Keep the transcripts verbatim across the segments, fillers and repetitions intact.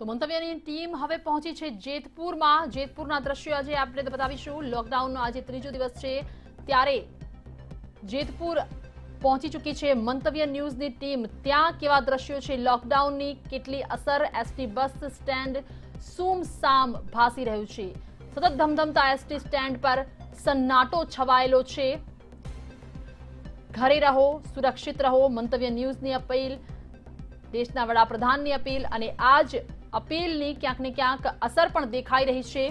तो मंतव्यनी टीम हवे पहुंची है जेतपुर में। जेतपुर ना दृश्य आज आपने बतावीशुं। लॉकडाउन आज त्रीजो दिवस है त्यारे जेतपुर पहुंची चुकी है मंतव्य न्यूज की टीम। त्या केवा दृश्यों है, लॉकडाउन की केटली असर, एसटी बस स्टेण्ड सूमसाम भासी रह्यु छे। सतत धमधमता एसटी स्टेण्ड पर सन्नाटो छवायेलो छे। घरे रहो, सुरक्षित रहो, मंतव्य न्यूज की अपील, देशना वडाप्रधान की अपील अने आज अपील नी क्यांक ने क्यांक असर पण देखाई रही छे।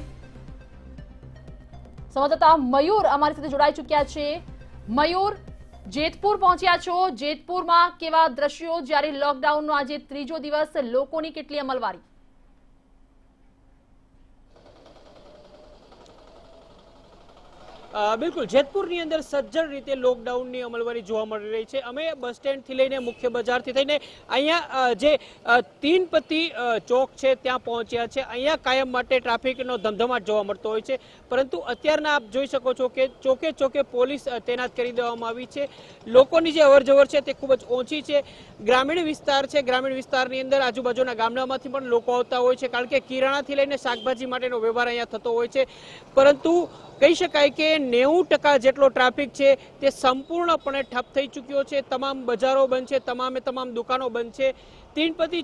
संवाददाता मयूर अमारी साथे जोड़ाई चुक्या छे। मयूर, जेतपुर पहुंच्या छो, जेतपुर मां केवा दृश्यो ज्यारे लॉकडाउन नो आजे त्रीजो दिवस, लोकोनी केटली अमलवारी? बिल्कुल, जेतपुर नी अंदर सज्जन रीते लॉकडाउन नी अमलवारी जोवा मळी रही छे। अमे बस स्टेण्ड थी लईने मुख्य बजार थी थईने अहींया जे तीन पत्ती चौक छे त्यां पहोंच्या छे। अहींया कायम माटे ट्राफिक नो धमधमाट जोवा मळतो होय छे, परंतु अत्यारना आप जोई शको छो के चौके चौके पोलीस तैनात करी देवामां आवी छे। लोकोनी जे अवरजवर छे ते खूब ज ओंची छे। ग्रामीण विस्तार छे, ग्रामीण विस्तारनी अंदर आजूबाजूना गामडामांथी पण लोको आवता होय छे, कारण के किराणाथी लईने शाकभाजी माटेनो व्यवहार अहींया थतो होय छे। परंतु कही शकाय के नेवु टका जेटलो ट्राफिक छे ते संपूर्णपणे ठप थई चूक्यो छे। तमाम बजारो बंध छे, तमामे तमाम दुकानो बंध छे। तीनपत्ती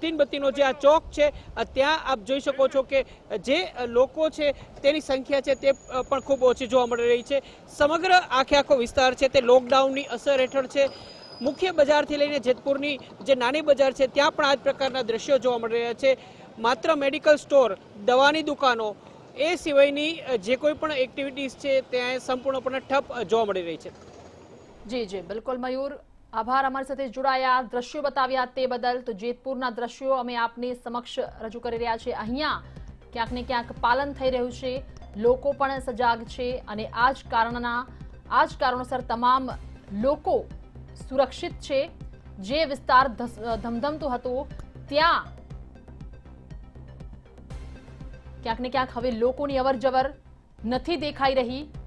तीनबत्तीनो जे आ चौक छे त्यां आप जोई शको छो के जे लोको छे तेनी संख्या छे ते पण खूब ओછી जोवा मळी रही छे। समग्र आखे आखो विस्तार छे ते लॉकडाउननी असर हेठळ छे। मुख्य बजारथी लईने जेतपुरनी जे नानी बजार छे त्यां पण आ ज प्रकारना दृश्यो जोवा मळी रह्या छे। मात्र मेडिकल स्टोर, दवानी दुकानो ए सिवायनी जे कोई पण एक्टिविटीज छे त्यां संपूर्णपणे ठप जोवा मळी रही छे। जी जी बिल्कुल मयूर, आभार अमारी साथे जोड़ाया, दृश्यों बताव्या ते बदल। तो जेतपुरना दृश्यों अमे आपने समक्ष रजू करी रह्या छे। अहींया क्यांक ने क्यांक पालन थई रह्युं छे, लोको पण सजाग छे अने आज कारणना आज कारणोसर तमाम लोको सुरक्षित छे। जे विस्तार धमधमतो हतो त्यां क्यांक ने क्यांक हवे लोकोनी अवरजवर नथी देखाई रही।